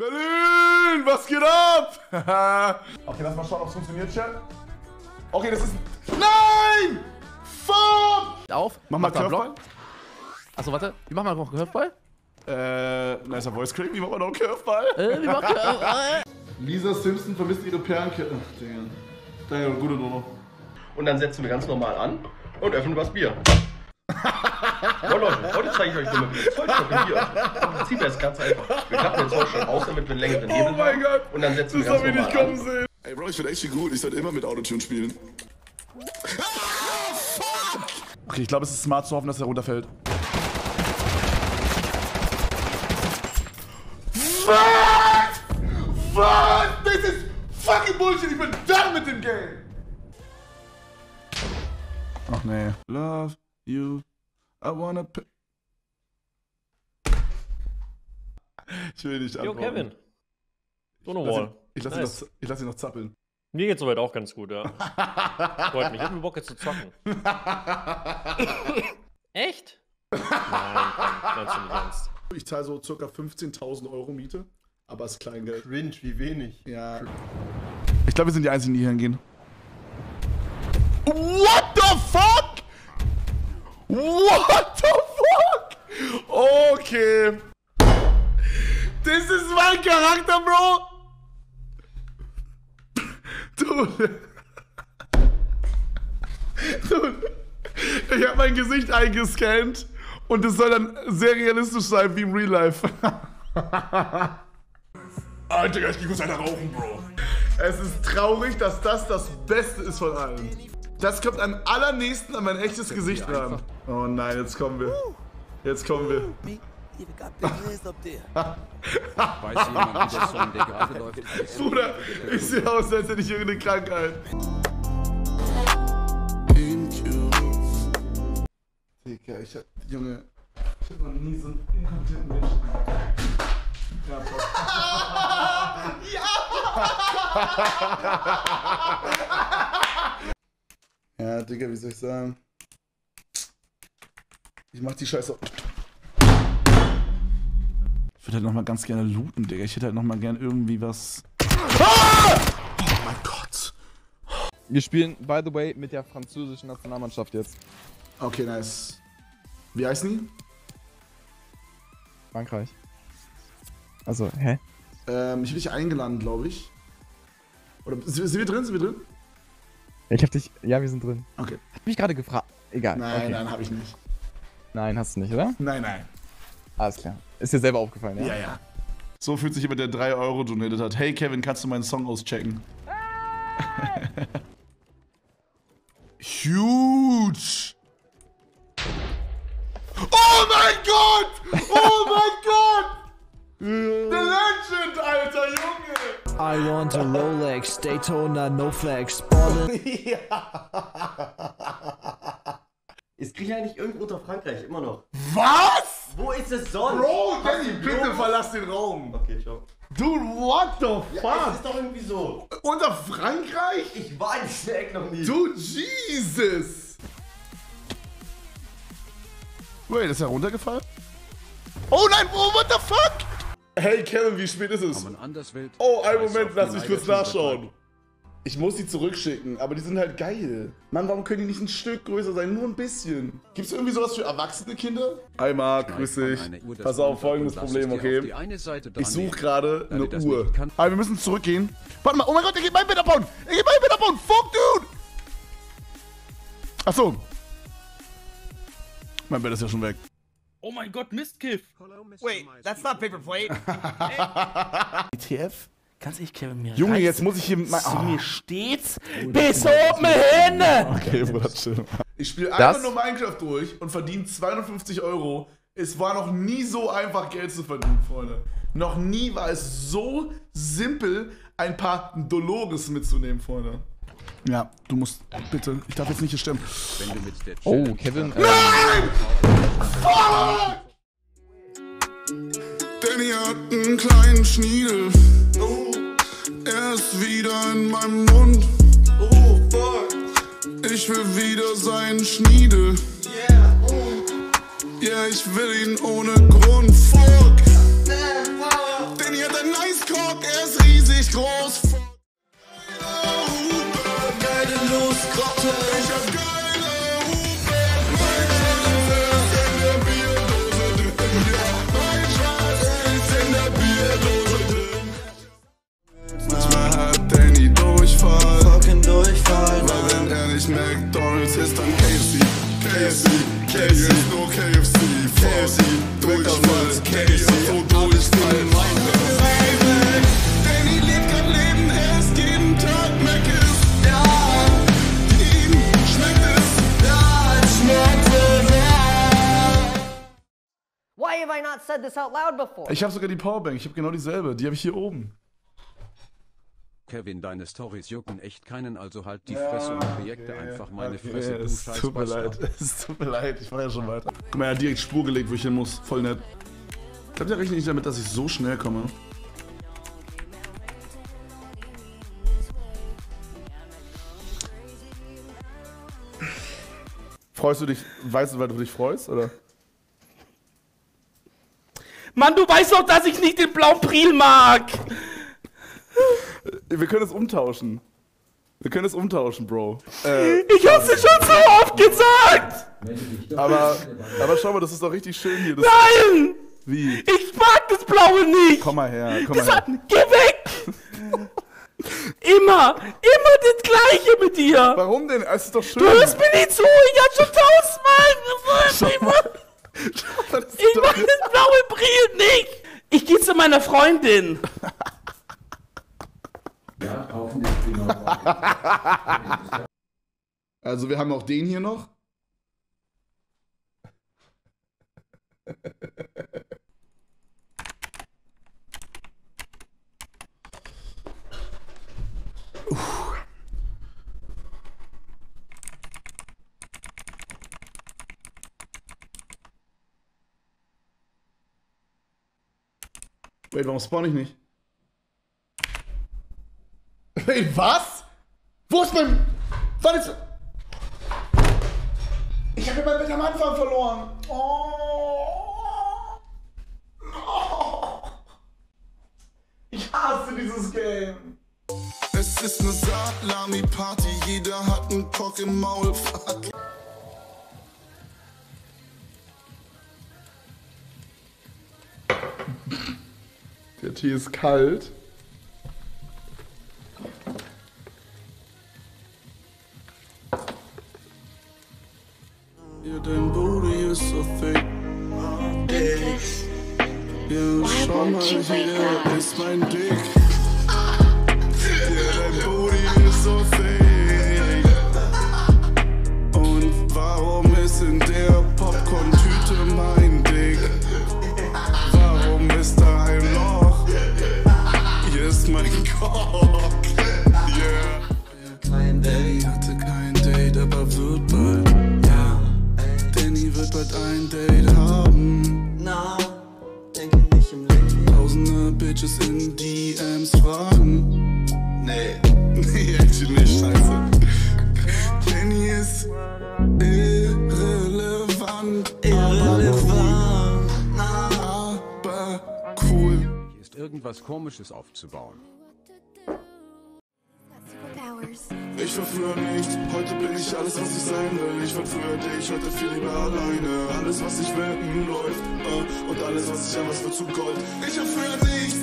Berlin, was geht ab? Okay, lass mal schauen, ob es funktioniert, Chat. Okay, das ist... Nein! Fuck! Auf, mach mal Block. Achso, warte, wir machen mal noch Curveball. Nicer Voice Crack, wie machen wir noch einen Curveball? Wie machen wir Curveball? Lisa Simpson vermisst ihre Perlenkette. Damn. Damn, gute Nummer. Und dann setzen wir ganz normal an und öffnen das Bier. Oh Leute, heute zeige ich euch nur mit dem Zollstock im Bier. Im Prinzip ist es ganz einfach. Wir klappen den Zollstock aus, damit wir einen längeren Hebel haben. Oh mein Gott! Und dann setzen wir ganz normal an. Das hab ich nicht kommen sehen. Ey Bro, ich bin echt gut. Ich sollte immer mit Autotune spielen. Okay, ich glaube, es ist smart zu hoffen, dass er runterfällt. Fuck! Fuck! Das ist fucking Bullshit! Ich bin done mit dem Game! Ach nee. Love you. I wanna... Ich will nicht antworten. Yo, Kevin. Domo Wall. Ich lass ihn noch zappeln. Mir geht's soweit auch ganz gut, ja. Freut mich. Ich hab mir Bock jetzt zu zocken. Echt? Nein, ganz im Ernst. Ich zahle so ca. 15.000 Euro Miete, aber es ist Kleingeld. Cringe, wie wenig. Ja. Ich glaube, wir sind die Einzigen, die hier hingehen. What the fuck? What the fuck? Okay. Das ist mein Charakter, Bro. Dude. Ich habe mein Gesicht eingescannt. Und das soll dann sehr realistisch sein, wie im Real Life. Alter, ich geh kurz einer rauchen, Bro. Es ist traurig, dass das Beste ist von allen. Das kommt am allernächsten an mein echtes Gesicht ran. Oh nein, jetzt kommen wir. Jetzt kommen wir. Weiß jemand, wie der Song, der gerade läuft? Bruder, ich sehe aus, als hätte ich irgendeine Krankheit. Digga, ich hab noch nie so einen inkompetenten Menschen gehabt. Ja, ja, Digga, wie soll ich sagen? Ich mach die Scheiße. Ich würde halt nochmal ganz gerne looten, Digga. Ich hätte halt nochmal gern irgendwie was. Oh mein Gott. Wir spielen, by the way, mit der französischen Nationalmannschaft jetzt. Okay, nice. Wie heißen die? Frankreich. Also, hä? Ich hab dich eingeladen, glaube ich. Oder sind wir drin? Sind wir drin? Ich hab dich. Ja, wir sind drin. Okay. Hab mich gerade gefragt. Egal. Nein, okay. Nein, hab ich nicht. Nein, hast du nicht, oder? Nein, nein. Alles klar. Ist dir selber aufgefallen, ja? Ja, ja. So fühlt sich jemand, der 3 Euro donated hat. Hey Kevin, kannst du meinen Song auschecken? Hey! Huge! Oh mein Gott! Oh mein Gott! The Legend, alter Junge! I want a Rolex, Daytona, no flex. Ja. Ist Griechenland nicht irgendwo unter Frankreich, immer noch? Was? Wo ist es sonst? Bro, Danny, bitte verlass den Raum. Okay, ciao. Dude, what the fuck? Ja, das ist doch irgendwie so. Unter Frankreich? Ich war in dieser Ecke noch nie. Dude, Jesus! Wait, ist er runtergefallen? Oh nein, Bro, what the fuck? Hey Kevin, wie spät ist es? Oh, einen Moment, lass mich kurz nachschauen. Ich muss die zurückschicken, aber die sind halt geil. Mann, warum können die nicht ein Stück größer sein? Nur ein bisschen. Gibt's irgendwie sowas für erwachsene Kinder? Hi Marc, grüß dich. Pass auf, folgendes Problem, okay? Ich suche gerade eine Uhr. Aber wir müssen zurückgehen. Warte mal, oh mein Gott, er geht mein Bett abbauen! Er geht mein Bett abbauen! Fuck, dude! Achso. Mein Bett ist ja schon weg. Oh mein Gott, Mistkiff! Wait, that's not paper plate. ETF? Ganz ehrlich, Kevin, mir Junge, reißen. Jetzt muss ich hier mit meinem... Oh. Mir stets bis oben hin! Okay, Bruder, chill. Ich spiele einfach nur Minecraft durch und verdiene 250 Euro. Es war noch nie so einfach, Geld zu verdienen, Freunde. Noch nie war es so simpel, ein paar Dolores mitzunehmen, Freunde. Ja, du musst, bitte, ich darf jetzt nicht hier sterben. Oh, Kevin. Nein! Fuck! Danny hat einen kleinen Schniedel. Oh. Er ist wieder in meinem Mund. Oh, fuck. Ich will wieder seinen Schniedel. Yeah, oh. Yeah, ich will ihn ohne Grund. Fuck. Danny hat einen nice guck, er ist riesig groß. Geile Lustgrotte. Ich hab geile Hupe. Mein Schwarz ist in der Bierdose drin. Mein Schwarz ist in der Bierdose drin. Manchmal hat Danny Durchfall. Fucking Durchfall. Weil wenn er nicht McDonald's ist, dann KFC. KFC, KFC, no KFC. KFC, Durchfall, KFC. So durchfallen. Why have I not said this out loud before? Ich habe sogar die Powerbank, ich habe genau dieselbe, die habe ich hier oben. Kevin, deine Storys jucken echt keinen, also halt die Fresse und Projekte einfach meine Fresse, du Scheiß. Es tut mir leid, es tut mir leid, ich war ja schon weiter. Guck mal, er hat direkt Spur gelegt, wo ich hin muss, voll nett. Ich glaube, der rechnet nicht damit, dass ich so schnell komme. Freust du dich, weißt du, weil du dich freust, oder? Mann, du weißt doch, dass ich nicht den blauen Priel mag! Wir können es umtauschen. Wir können es umtauschen, Bro. Ich hab's dir schon so oft gesagt! Aber schau mal, das ist doch richtig schön hier. Das nein! Wie? Ich mag das Blaue nicht! Komm mal her, komm mal her. Geh weg! Immer das Gleiche mit dir! Warum denn? Es ist doch schön. Du hörst mir nicht zu, ich hab schon tausendmal gesagt! Ich mag das blaue Brille nicht! Ich geh zu meiner Freundin! Also wir haben auch den hier noch. Wait, warum spawn ich nicht? Wait, was? Wo ist mein... Was ist... Ich habe mein Bett am Anfang verloren. Oh. Oh. Ich hasse dieses Game. Es ist eine Salami-Party, jeder hat einen Kock im Maul. Fuck. Der Tee ist kalt. Dein Booty ist so thick. Ja, schau mal hier, ist mein Dick. Dein Booty ist so thick. Und warum ist in der Popcorn-Tüte mein Dick? Warum ist da ein Loch? Hier ist mein Cock. Yeah. Ey, hatte kein Date, aber wird bald. Danny wird bald ein Date haben. Na, denke nicht im Leben. Tausende Bitches in DMs fragen. Nee, actually nicht, scheiße. Danny ist irrelevant. Aber cool. Hier ist irgendwas Komisches aufzubauen. Ich war früher nicht, heute bin ich alles, was ich sein will. Ich war früher dich, heute viel lieber alleine. Alles, was ich will, läuft, und alles, was ich habe, wird zu Gold. Ich war früher nicht.